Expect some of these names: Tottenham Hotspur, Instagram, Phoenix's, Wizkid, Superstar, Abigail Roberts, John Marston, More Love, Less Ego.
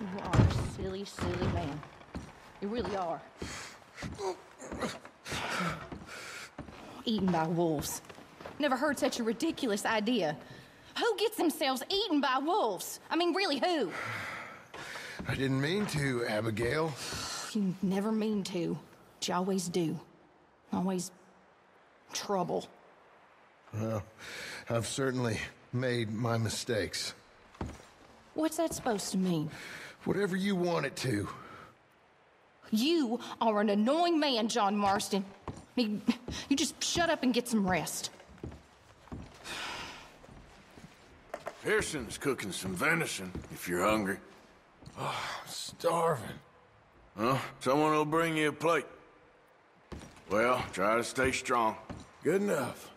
You are a silly, silly man. You really are. Eaten by wolves. Never heard such a ridiculous idea. Who gets themselves eaten by wolves? I mean, really, who? I didn't mean to, Abigail. You never mean to, but you always do. Always trouble. Well, I've certainly made my mistakes. What's that supposed to mean? Whatever you want it to. You are an annoying man, John Marston. I mean, you just shut up and get some rest. Pearson's cooking some venison, if you're hungry. Oh, I'm starving. Well, someone will bring you a plate. Well, try to stay strong. Good enough.